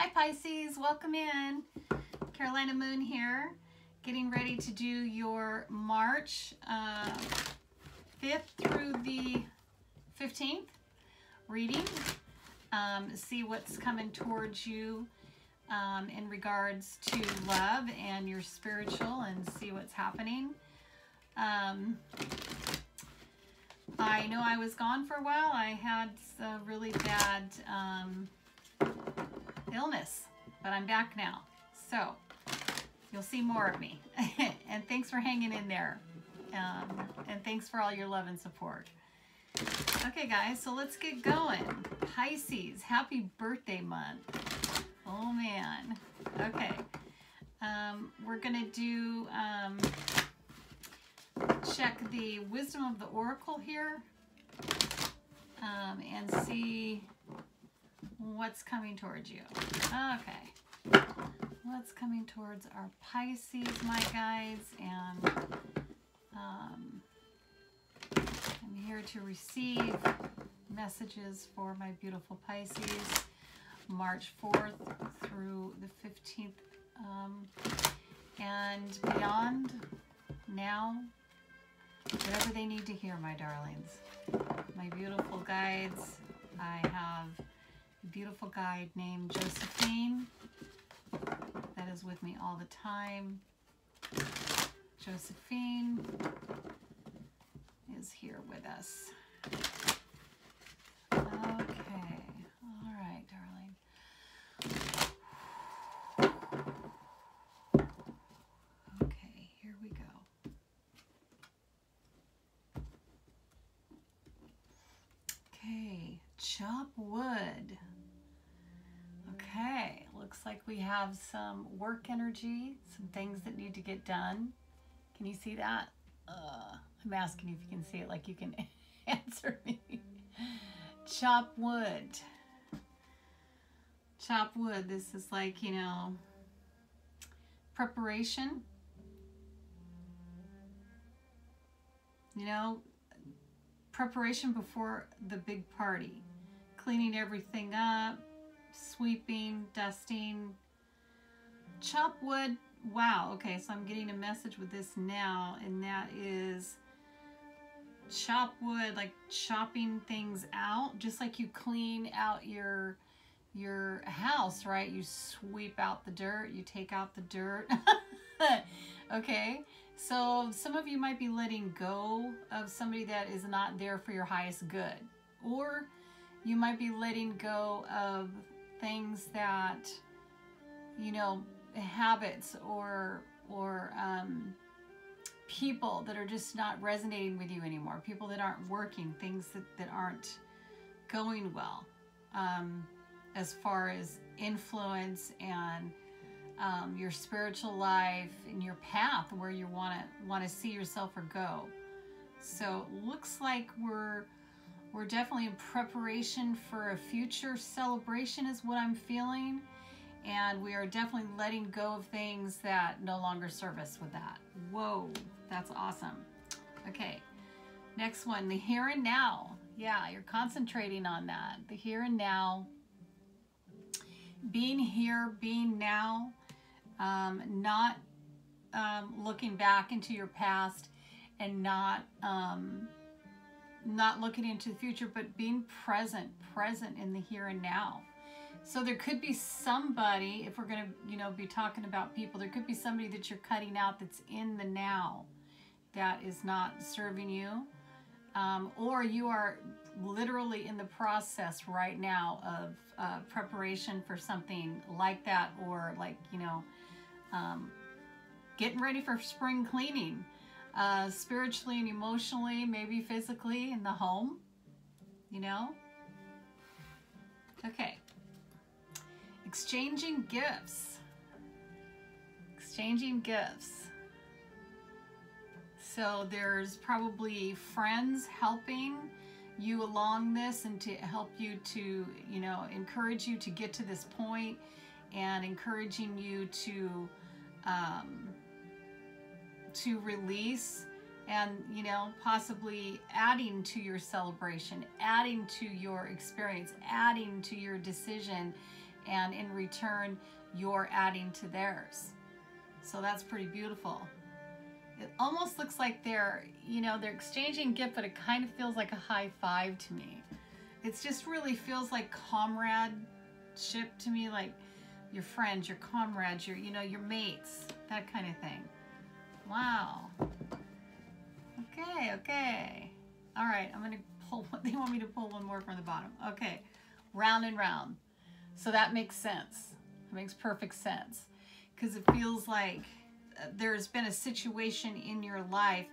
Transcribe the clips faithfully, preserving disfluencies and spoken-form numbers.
Hi Pisces, welcome in. Carolina Moon here, getting ready to do your March uh, fifth through the fifteenth reading. Um, see what's coming towards you um, in regards to love and your spiritual, and see what's happening. Um, I know I was gone for a while. I had a really bad um, illness, but I'm back now. So you'll see more of me. And thanks for hanging in there. Um, and thanks for all your love and support. Okay guys, so let's get going. Pisces, happy birthday month. Oh man. Okay. Um, we're gonna do, um, check the wisdom of the oracle here um, and see what's coming towards you. Okay, what's coming towards our Pisces, my guides, and um, I'm here to receive messages for my beautiful Pisces, March fourth through the fifteenth um, and beyond, now. Whatever they need to hear, my darlings. My beautiful guides. I have a beautiful guide named Josephine that is with me all the time. Josephine is here with us. Okay. All right, darling. Chop wood. Okay, looks like we have some work energy, some things that need to get done. Can you see that? Uh, I'm asking if you can see it, like you can answer me. Chop wood. Chop wood. This is like, you know, preparation. You know, preparation before the big party. Cleaning everything up, sweeping, dusting, chop wood. Wow, okay, so I'm getting a message with this now, and that is chop wood, like chopping things out, just like you clean out your your house, right? You sweep out the dirt, you take out the dirt. Okay, so some of you might be letting go of somebody that is not there for your highest good, or you might be letting go of things that, you know, habits or or um, people that are just not resonating with you anymore. People that aren't working, things that, that aren't going well um, as far as influence and um, your spiritual life and your path where you want to want to see yourself or go. So it looks like we're We're definitely in preparation for a future celebration is what I'm feeling. And we are definitely letting go of things that no longer serve us with that. Whoa, that's awesome. Okay, next one, the here and now. Yeah, you're concentrating on that. The here and now. Being here, being now, um, not um, looking back into your past and not... Um, not looking into the future, but being present, present in the here and now. So there could be somebody, if we're going to, you know, be talking about people, there could be somebody that you're cutting out that's in the now that is not serving you. Um, or you are literally in the process right now of uh, preparation for something like that, or like, you know, um, getting ready for spring cleaning. Uh, spiritually and emotionally, maybe physically in the home, you know? Okay. Exchanging gifts. Exchanging gifts. So there's probably friends helping you along this and to help you to, you know, encourage you to get to this point and encouraging you to, um, to release and, you know, possibly adding to your celebration, adding to your experience, adding to your decision and in return, you're adding to theirs. So that's pretty beautiful. It almost looks like they're, you know, they're exchanging gift, but it kind of feels like a high five to me. It just really feels like comradeship to me, like your friends, your comrades, your, you know, your mates, that kind of thing. Wow. Okay, okay. All right, I'm gonna pull one. They want me to pull one more from the bottom. Okay, round and round. So that makes sense. It makes perfect sense. Because it feels like there's been a situation in your life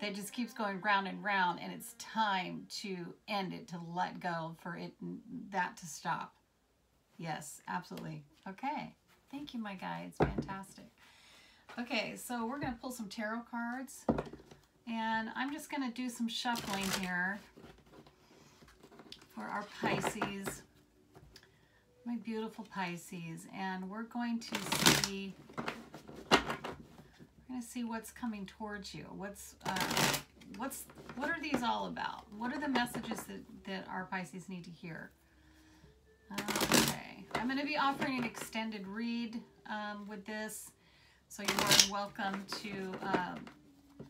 that just keeps going round and round, and it's time to end it, to let go, for it, that to stop. Yes, absolutely. Okay, thank you, my guides. Fantastic. Okay, so we're gonna pull some tarot cards, and I'm just gonna do some shuffling here for our Pisces, my beautiful Pisces, and we're going to see. We're gonna see what's coming towards you. What's uh, what's what are these all about? What are the messages that that our Pisces need to hear? Okay, I'm going to be offering an extended read um, with this, so you're more than welcome to um,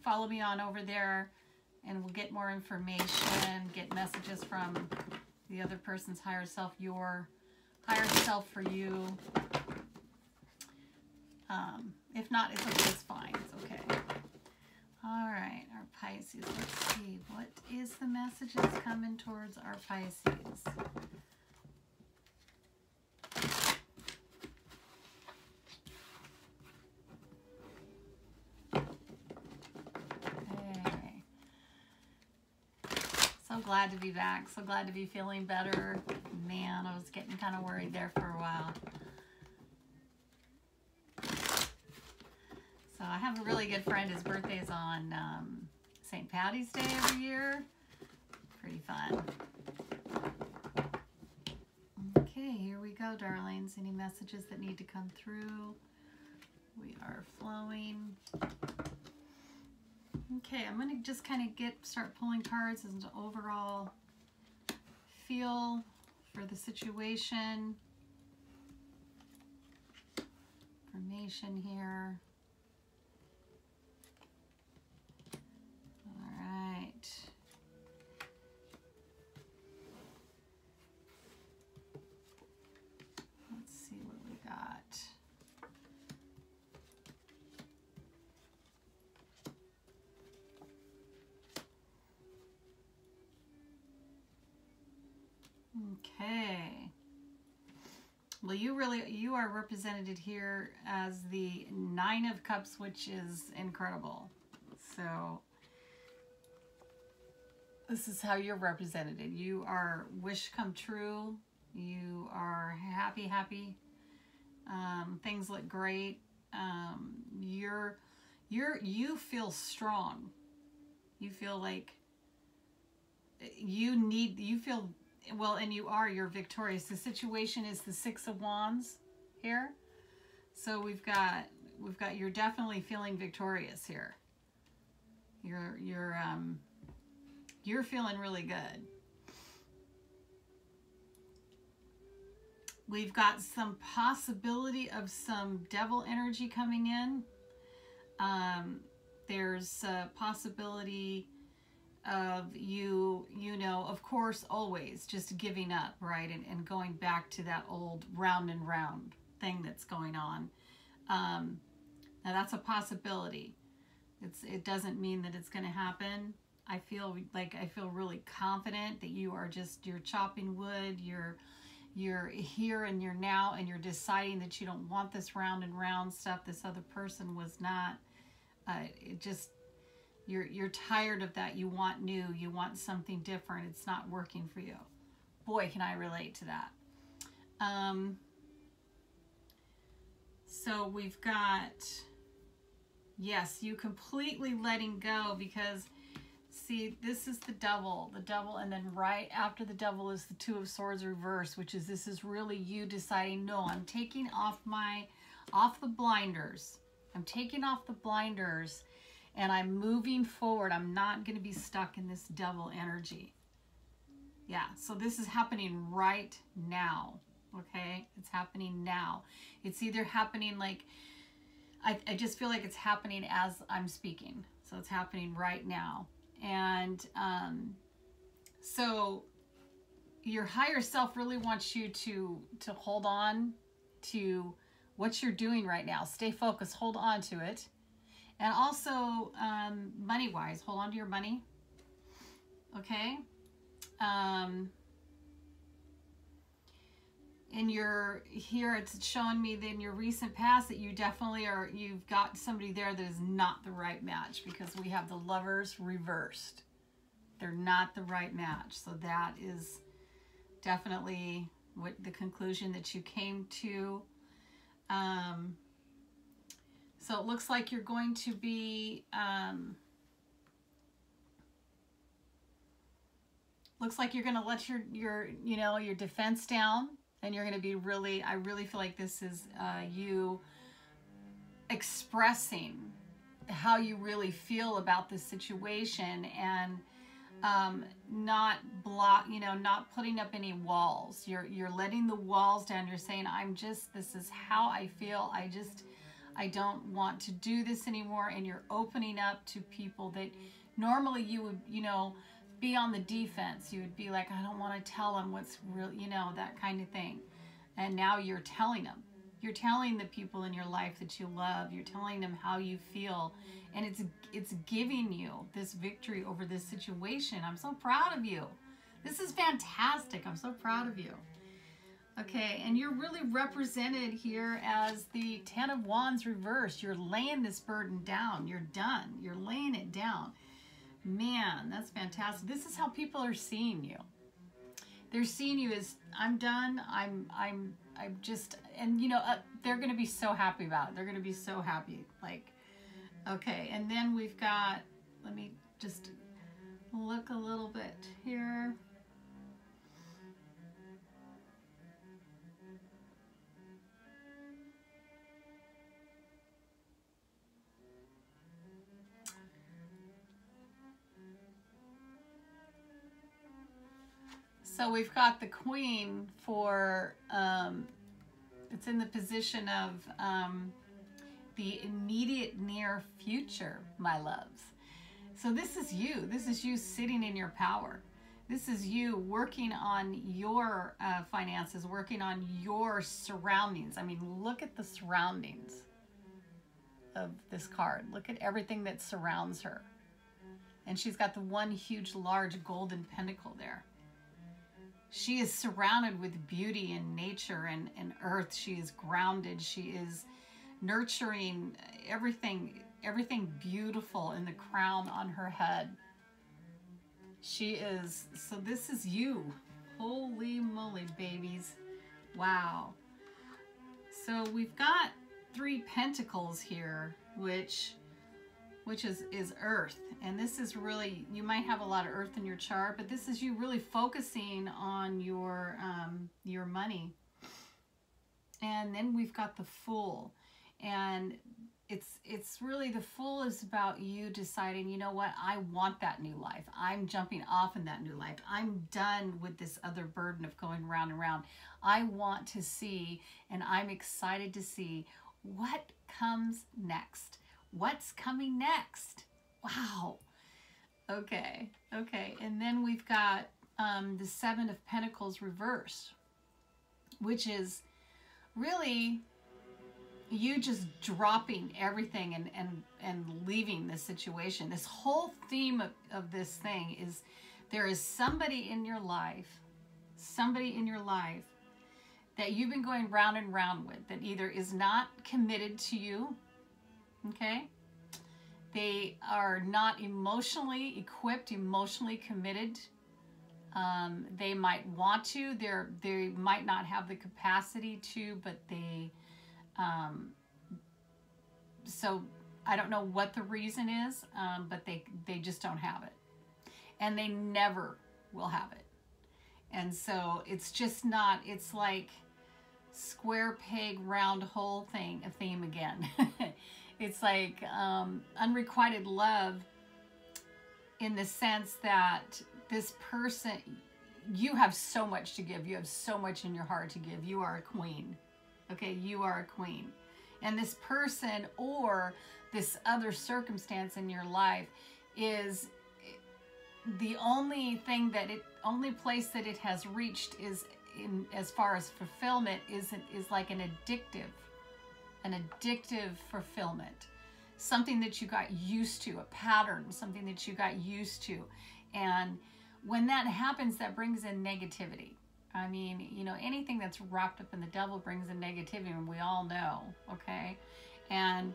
follow me on over there, and we'll get more information, get messages from the other person's higher self, your higher self for you. Um, if not, it's okay, it's fine, it's okay. All right, our Pisces, let's see. What is the messages coming towards our Pisces? Okay. So glad to be back, so glad to be feeling better. Man, I was getting kind of worried there for a while. So I have a really good friend. His birthday is on um, Saint Patty's Day every year. Pretty fun. Okay, here we go, darlings. Any messages that need to come through? We are flowing. Okay, I'm gonna just kind of get start pulling cards as an overall feel for the situation. Information here. Okay, well, you really, you are represented here as the Nine of Cups, which is incredible. So this is how you're represented. You are wish come true. You are happy, happy. Um, things look great. Um, you're, you're, you feel strong. You feel like you need, you feel well, and you are, you're victorious. The situation is the Six of Wands here. So we've got, we've got, you're definitely feeling victorious here. You're, you're, um, you're feeling really good. We've got some possibility of some devil energy coming in. Um, there's a possibility of you, you know, of course, always just giving up, right? And, and going back to that old round and round thing that's going on. Um, now that's a possibility. It's, it doesn't mean that it's gonna happen. I feel like, I feel really confident that you are just, you're chopping wood, you're, you're here and you're now, and you're deciding that you don't want this round and round stuff. This other person was not, uh, it just, You're, you're tired of that. You want new, you want something different. It's not working for you. Boy, can I relate to that. Um, so we've got, yes, you completely letting go, because see, this is the double, the double. And then right after the double is the Two of Swords reverse, which is, this is really you deciding, no, I'm taking off my, off the blinders. I'm taking off the blinders. And I'm moving forward. I'm not going to be stuck in this devil energy. Yeah, so this is happening right now. okay? It's happening now. It's either happening like, I, I just feel like it's happening as I'm speaking. So it's happening right now. And um, so your higher self really wants you to, to hold on to what you're doing right now. Stay focused, hold on to it. And also um, money-wise, hold on to your money, okay? Um, and you're here, it's showing me that in your recent past that you definitely are, you've got somebody there that is not the right match, because we have the Lovers reversed. They're not the right match. So that is definitely what the conclusion that you came to. Um, so it looks like you're going to be, um, looks like you're going to let your, your, you know, your defense down, and you're going to be really, I really feel like this is uh, you expressing how you really feel about this situation, and um, not block, you know, not putting up any walls. You're, you're letting the walls down. You're saying, I'm just, this is how I feel. I just, I don't want to do this anymore. And you're opening up to people that normally you would, you know, be on the defense. You would be like, I don't want to tell them what's real, you know, that kind of thing. And now you're telling them. You're telling the people in your life that you love. You're telling them how you feel. And it's it's giving you this victory over this situation. I'm so proud of you. This is fantastic. I'm so proud of you. Okay, and you're really represented here as the Ten of Wands reversed. You're laying this burden down. You're done. You're laying it down. Man, that's fantastic. This is how people are seeing you. They're seeing you as, I'm done. I'm, I'm, I'm just, and you know, uh, they're going to be so happy about it. They're going to be so happy. Like, okay. And then we've got, let me just look a little bit here. So we've got the Queen for, um, it's in the position of um, the immediate near future, my loves. So this is you. This is you sitting in your power. This is you working on your uh, finances, working on your surroundings. I mean, look at the surroundings of this card. Look at everything that surrounds her. And she's got the one huge, large golden pentacle there. She is surrounded with beauty and nature and, and earth. She is grounded. She is nurturing everything, everything beautiful in the crown on her head. She is, so this is you. Holy moly, babies. Wow. So we've got three pentacles here, which, which is, is earth. And this is really, you might have a lot of earth in your chart, but this is you really focusing on your um, your money. And then we've got the Fool. And it's, it's really, the Fool is about you deciding, you know what, I want that new life. I'm jumping off in that new life. I'm done with this other burden of going round and round. I want to see, and I'm excited to see what comes next. What's coming next? Wow. Okay. Okay. And then we've got um, the Seven of Pentacles reversed, which is really you just dropping everything and, and, and leaving this situation. This whole theme of, of this thing is there is somebody in your life, somebody in your life that you've been going round and round with that either is not committed to you, okay? They are not emotionally equipped, emotionally committed. Um, they might want to. They're, they might not have the capacity to, but they... Um, so I don't know what the reason is, um, but they, they just don't have it. And they never will have it. And so it's just not... It's like square peg, round hole thing, a theme again. It's like um, unrequited love in the sense that this person, you have so much to give. You have so much in your heart to give. You are a queen. Okay, you are a queen. And this person or this other circumstance in your life is the only thing that it, only place that it has reached is in, as far as fulfillment, is, is like an addictive, an addictive fulfillment. Something that you got used to, a pattern, something that you got used to. And when that happens, that brings in negativity. I mean, you know, anything that's wrapped up in the devil brings in negativity, and we all know, okay? And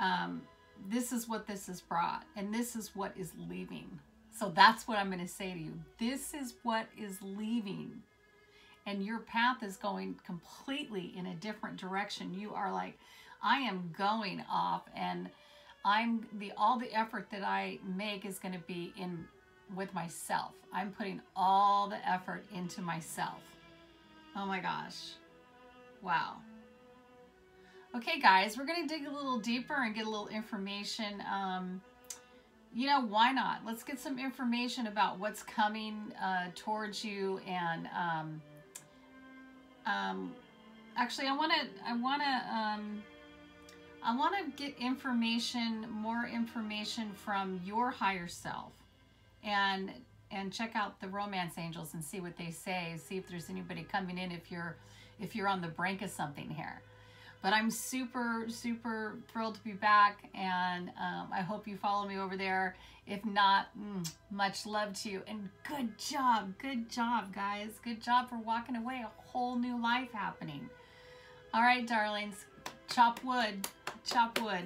um, this is what this has brought, and this is what is leaving. So that's what I'm going to say to you. This is what is leaving, and your path is going completely in a different direction. You are like, I am going off, and I'm the all the effort that I make is going to be in with myself. I'm putting all the effort into myself. Oh my gosh. Wow. Okay guys, we're going to dig a little deeper and get a little information. Um, you know, why not? Let's get some information about what's coming uh, towards you. And um, um, actually, I want to, I want to, um, I want to get information, more information from your higher self. And, and check out the romance angels and see what they say. See if there's anybody coming in, if you're, if you're on the brink of something here. But I'm super, super thrilled to be back. And um, I hope you follow me over there. If not, mm, much love to you. And good job. Good job, guys. Good job for walking away. A whole new life happening. All right, darlings. Chop wood. Chop wood.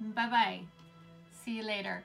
Bye-bye. See you later.